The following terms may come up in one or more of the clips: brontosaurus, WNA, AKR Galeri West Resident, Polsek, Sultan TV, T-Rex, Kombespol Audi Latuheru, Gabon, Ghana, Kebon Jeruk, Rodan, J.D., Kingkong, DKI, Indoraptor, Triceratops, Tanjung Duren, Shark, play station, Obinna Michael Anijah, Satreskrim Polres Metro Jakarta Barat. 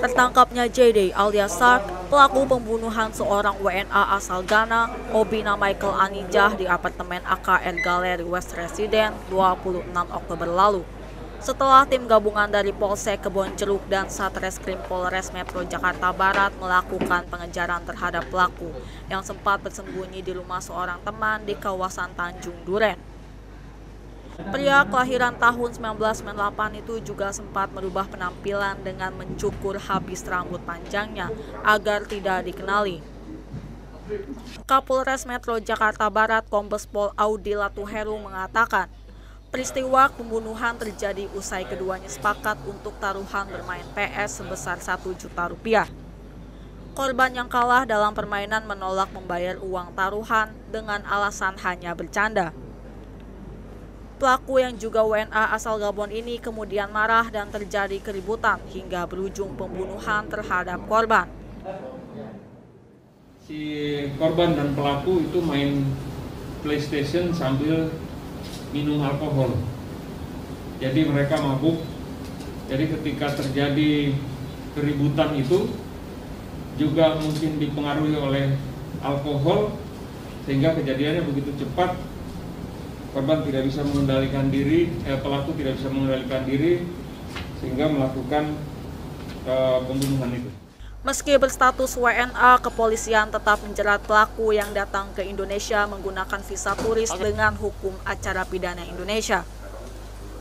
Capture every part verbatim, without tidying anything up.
Tertangkapnya J D alias Shark, pelaku pembunuhan seorang W N A asal Ghana, Obinna Michael Anijah di apartemen A K R Galeri West Resident dua puluh enam Oktober lalu. Setelah tim gabungan dari Polsek Kebonjeruk dan Satreskrim Polres Metro Jakarta Barat melakukan pengejaran terhadap pelaku yang sempat bersembunyi di rumah seorang teman di kawasan Tanjung Duren. Pria kelahiran tahun seribu sembilan ratus sembilan puluh delapan itu juga sempat merubah penampilan dengan mencukur habis rambut panjangnya agar tidak dikenali. Kapolres Metro Jakarta Barat Kombespol Audi Latuheru mengatakan, peristiwa pembunuhan terjadi usai keduanya sepakat untuk taruhan bermain P S sebesar satu juta rupiah. Korban yang kalah dalam permainan menolak membayar uang taruhan dengan alasan hanya bercanda. Pelaku yang juga W N A asal Gabon ini kemudian marah dan terjadi keributan hingga berujung pembunuhan terhadap korban. Si korban dan pelaku itu main PlayStation sambil minum alkohol, jadi mereka mabuk. Jadi ketika terjadi keributan itu juga mungkin dipengaruhi oleh alkohol, sehingga kejadiannya begitu cepat. Korban tidak bisa mengendalikan diri, eh, pelaku tidak bisa mengendalikan diri sehingga melakukan eh, pembunuhan itu. Meski berstatus W N A, kepolisian tetap menjerat pelaku yang datang ke Indonesia menggunakan visa turis dengan hukum acara pidana Indonesia.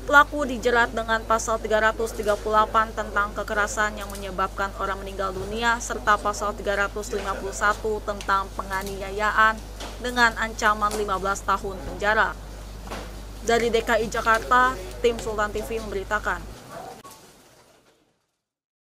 Pelaku dijerat dengan pasal tiga ratus tiga puluh delapan tentang kekerasan yang menyebabkan orang meninggal dunia serta pasal tiga ratus lima puluh satu tentang penganiayaan dengan ancaman lima belas tahun penjara. Dari D K I Jakarta, tim Sultan T V memberitakan.